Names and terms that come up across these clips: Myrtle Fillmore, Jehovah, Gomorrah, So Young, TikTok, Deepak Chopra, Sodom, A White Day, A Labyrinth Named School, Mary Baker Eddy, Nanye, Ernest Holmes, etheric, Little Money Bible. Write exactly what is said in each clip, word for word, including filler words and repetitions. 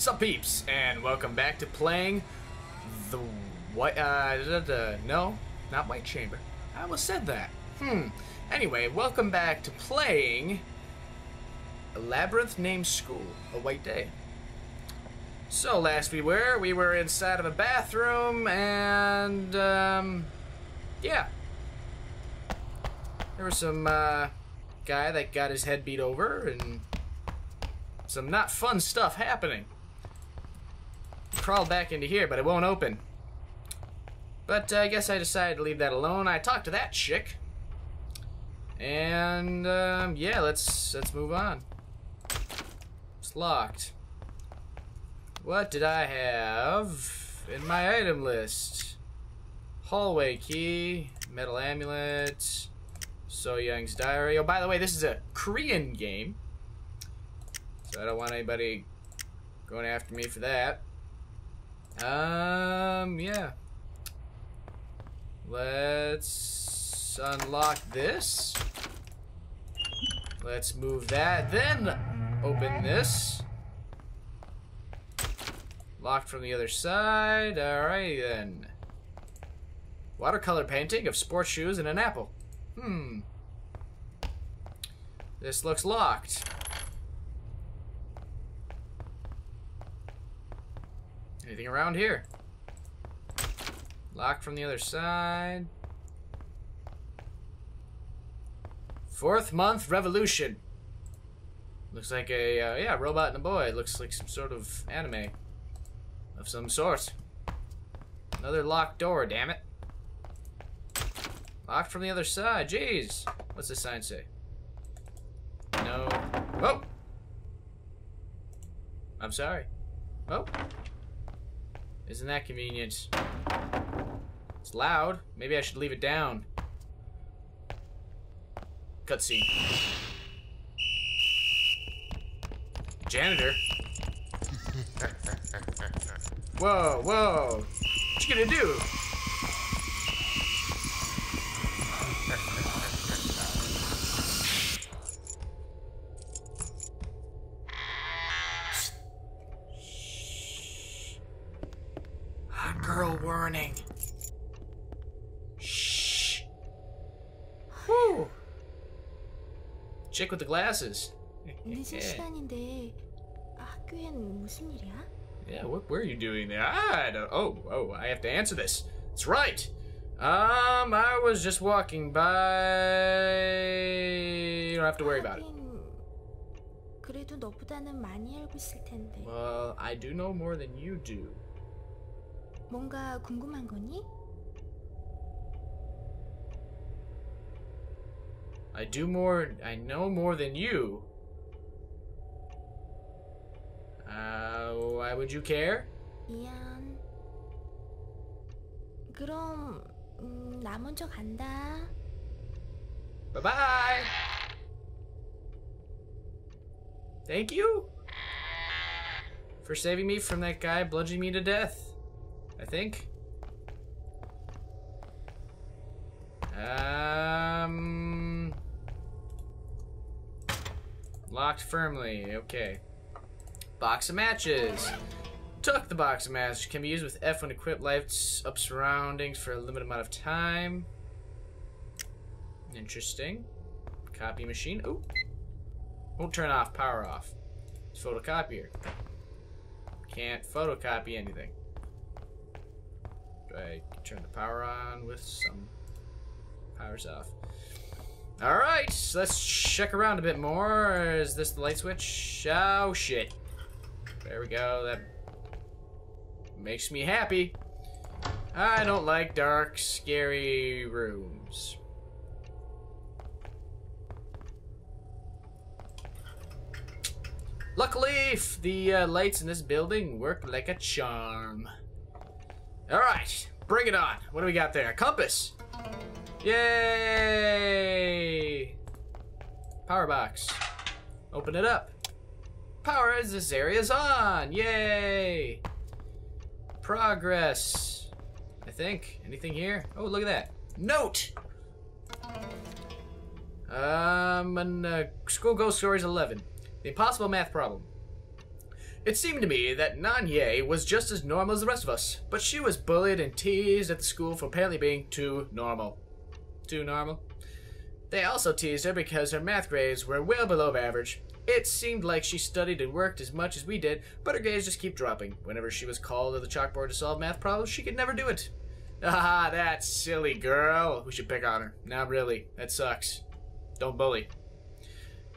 Sup peeps, and welcome back to playing the white, uh, da, da, da, no, not White Chamber. I almost said that. Hmm. Anyway, welcome back to playing A Labyrinth Named School, A White Day. So last we were, we were inside of a bathroom, and, um, yeah. There was some, uh, guy that got his head beat over, and some not fun stuff happening. Crawled back into here, but it won't open. But uh, I guess I decided to leave that alone. I talked to that chick, and um, yeah, let's let's move on. It's locked. What did I have in my item list? Hallway key, metal amulet, So Young's diary. Oh, by the way, this is a Korean game, so I don't want anybody going after me for that. Um, yeah. Let's unlock this. Let's move that. Then open this. Locked from the other side. Alright then. Watercolor painting of sports shoes and an apple. Hmm. This looks locked. Anything around here? Locked from the other side. Fourth month revolution. Looks like a uh, yeah robot and a boy. Looks like some sort of anime of some sort. Another locked door. Damn it. Locked from the other side. Jeez. What's the sign say? No. Oh. I'm sorry. Oh. Isn't that convenient? It's loud. Maybe I should leave it down. Cutscene. Janitor. Whoa, whoa. What you gonna do? Hot girl warning. Chick with the glasses. Yeah, what were you doing there? I don't, oh, oh, I have to answer this. That's right. Um, I was just walking by. You don't have to worry about it. Well, I do know more than you do. I do more, I know more than you. Uh, why would you care? 미안. 그럼 음, 나 먼저 간다. Bye bye. Thank you for saving me from that guy bludgeoning me to death, I think. Um. Locked firmly, okay. Box of matches. Took the box of matches. Can be used with F when equipped. Lights up surroundings for a limited amount of time. Interesting. Copy machine. Ooh. Won't turn off, power off. It's photocopier. Can't photocopy anything. Do I turn the power on with some powers off? Alright, so let's check around a bit more. Is this the light switch? Oh, shit. There we go. That makes me happy. I don't like dark, scary rooms. Luckily, the uh, lights in this building work like a charm. Alright, bring it on. What do we got there? Compass! Yay! Power box. Open it up. Power as this area's on. Yay! Progress. I think. Anything here? Oh, look at that. Note. Um, and uh, school ghost stories eleven. The impossible math problem. It seemed to me that Nanye was just as normal as the rest of us, but she was bullied and teased at the school for apparently being too normal. Too normal? They also teased her because her math grades were well below average. It seemed like she studied and worked as much as we did, but her grades just keep dropping. Whenever she was called to the chalkboard to solve math problems, she could never do it. Ah, that silly girl. We should pick on her. Not really. That sucks. Don't bully.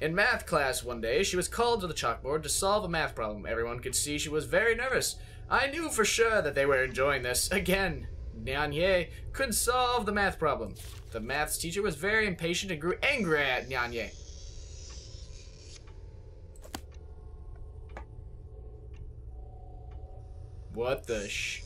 In math class one day, she was called to the chalkboard to solve a math problem. Everyone could see she was very nervous. I knew for sure that they were enjoying this. Again, Nanye couldn't solve the math problem. The maths teacher was very impatient and grew angry at Nanye. What the sh...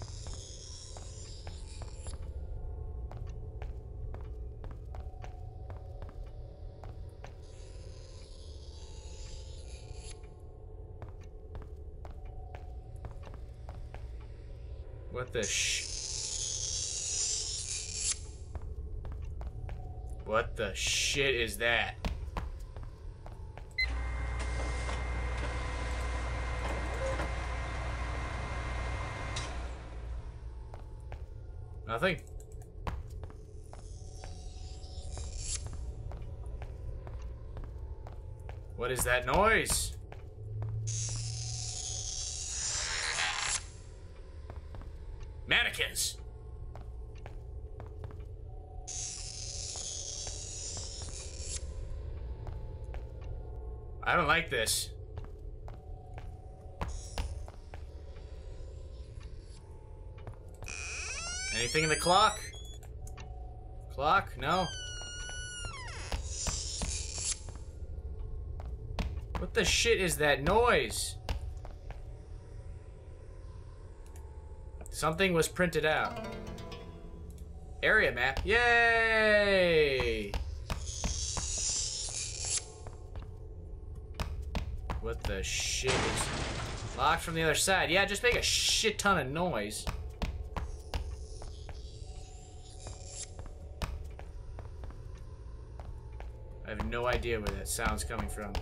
What the sh... What the shit is that? Nothing. What is that noise? Mannequins. I don't like this. Anything in the clock? Clock? No. What the shit is that noise? Something was printed out. Area map. Yay! What the shit is... Locked from the other side. Yeah, just make a shit ton of noise. I have no idea where that sound's coming from.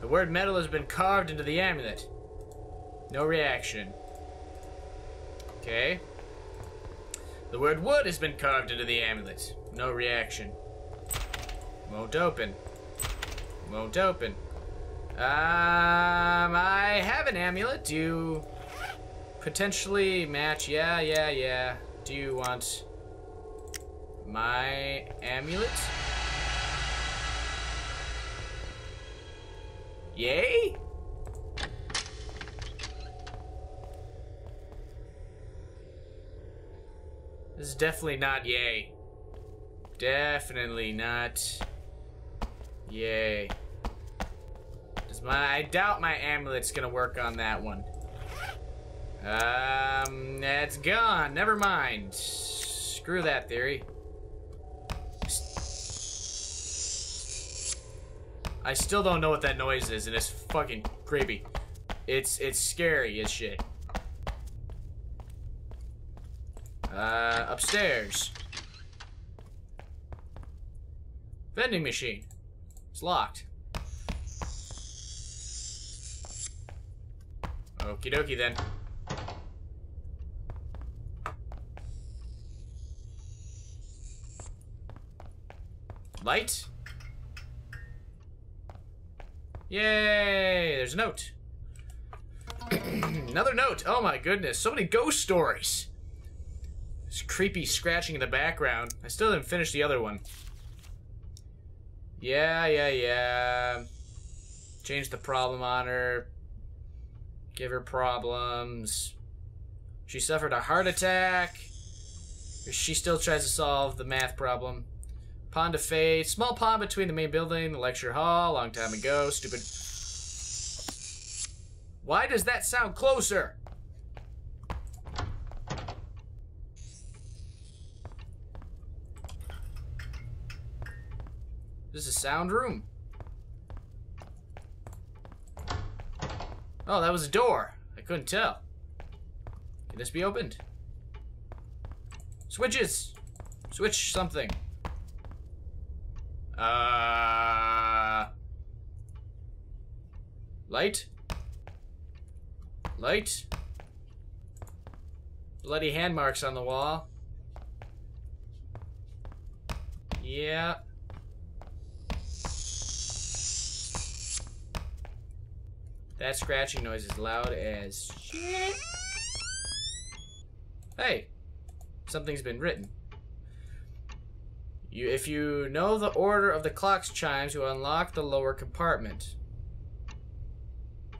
The word metal has been carved into the amulet. No reaction. Okay. The word wood has been carved into the amulet. No reaction. Won't open. Won't open. Um, I have an amulet. Do you potentially match? Yeah, yeah, yeah. Do you want my amulet? Yay? This is definitely not yay. Definitely not yay. Does my... I doubt my amulet's gonna work on that one. Um, that's gone. Never mind. Screw that theory. I still don't know what that noise is, and it's fucking creepy. It's it's scary as shit. Uh, upstairs. Vending machine. It's locked. Okie dokie then. Light? Yay! There's a note. Another note. Oh my goodness. So many ghost stories. This creepy scratching in the background. I still didn't finish the other one. Yeah, yeah, yeah. Change the problem on her. Give her problems. She suffered a heart attack. She still tries to solve the math problem. Pond of Fate. Small pond between the main building and the lecture hall. Long time ago. Stupid. Why does that sound closer? This is a sound room. Oh, that was a door. I couldn't tell. Can this be opened? Switches. Switch something. Uh, Light. Light. Bloody hand marks on the wall. Yeah. That scratching noise is loud as shit. Hey, something's been written. You, if you know the order of the clock's chimes, you unlock the lower compartment.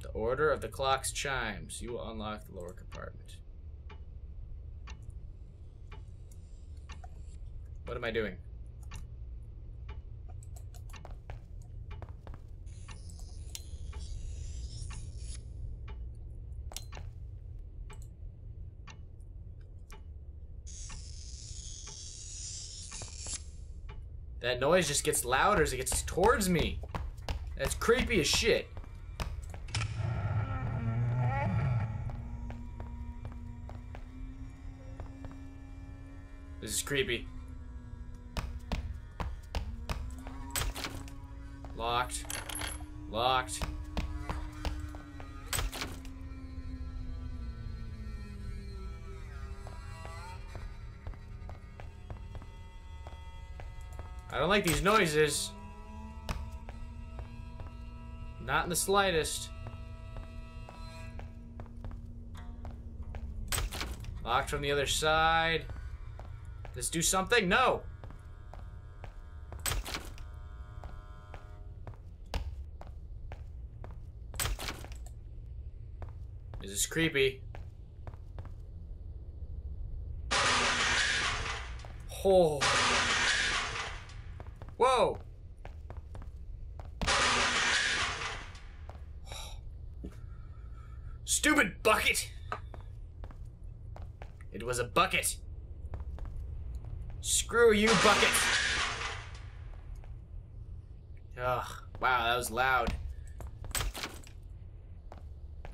The order of the clock's chimes, you will unlock the lower compartment. What am I doing? That noise just gets louder as it gets towards me. That's creepy as shit. This is creepy. Locked. Locked. I don't like these noises. Not in the slightest. Locked from the other side. Let's do something? No! This is creepy. Oh. Whoa! Stupid bucket! It was a bucket. Screw you, bucket! Ugh, wow, that was loud.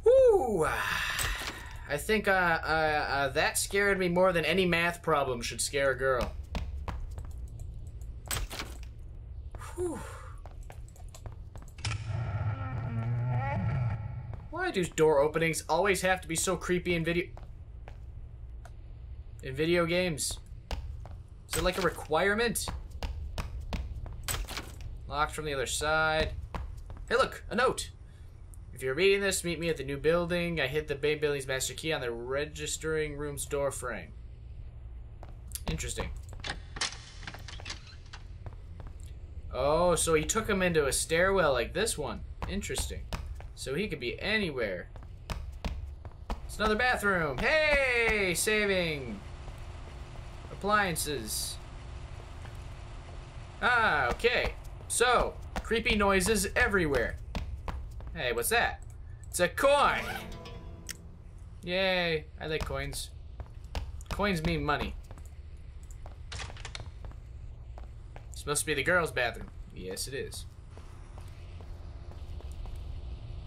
Woo! I think uh, uh, uh, that scared me more than any math problem should scare a girl. Whew. Why do door openings always have to be so creepy in video in video games? Is it like a requirement? Locked from the other side. Hey look, a note. If you're reading this, meet me at the new building. I hid the Bay Building's master key on the registering room's door frame. Interesting. Oh, so he took him into a stairwell like this one. Interesting. So he could be anywhere. It's another bathroom. Hey! Saving. Appliances. Ah, okay. So, creepy noises everywhere. Hey, what's that? It's a coin! Yay. I like coins. Coins mean money. Supposed to be the girls' bathroom. Yes, it is.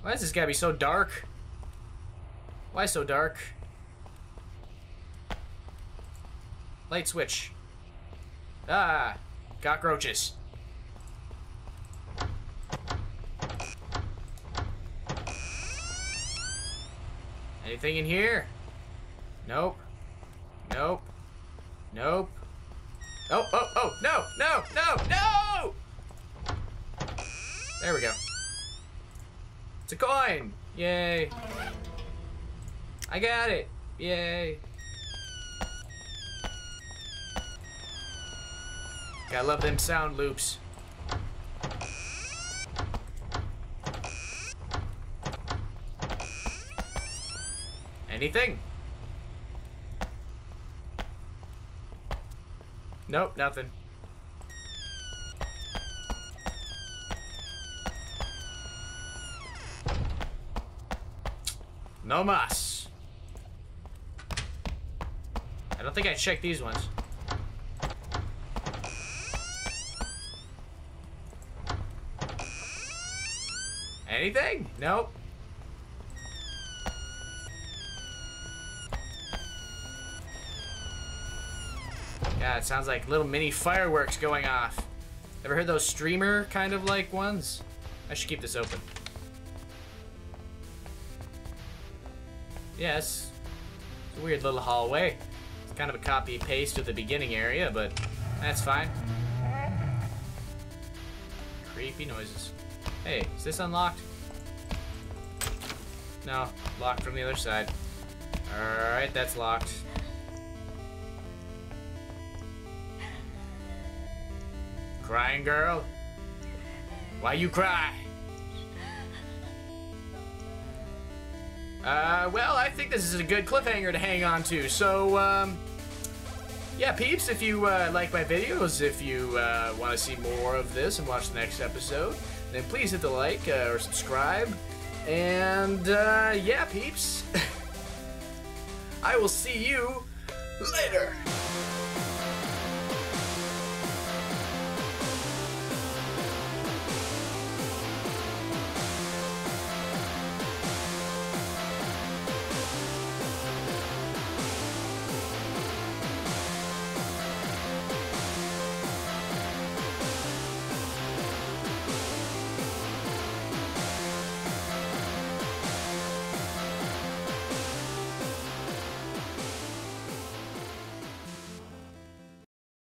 Why is this gotta be so dark? Why so dark? Light switch. Ah, cockroaches. Anything in here? Nope. Nope. Nope. Oh, oh, oh, no, no, no, no! There we go. It's a coin! Yay. I got it! Yay. Gotta love them sound loops. Anything? Nope, nothing. No mas. I don't think I checked these ones. Anything? Nope. Yeah, it sounds like little mini fireworks going off. Ever heard those streamer kind of like ones? I should keep this open. Yes. It's a weird little hallway. It's kind of a copy-paste of the beginning area, but that's fine. Creepy noises. Hey, is this unlocked? No, locked from the other side. Alright, that's locked. Crying girl? Why you cry? Uh, well, I think this is a good cliffhanger to hang on to. So, um, yeah, peeps, if you uh, like my videos, if you uh, want to see more of this and watch the next episode, then please hit the like uh, or subscribe. And, uh, yeah, peeps, I will see you later.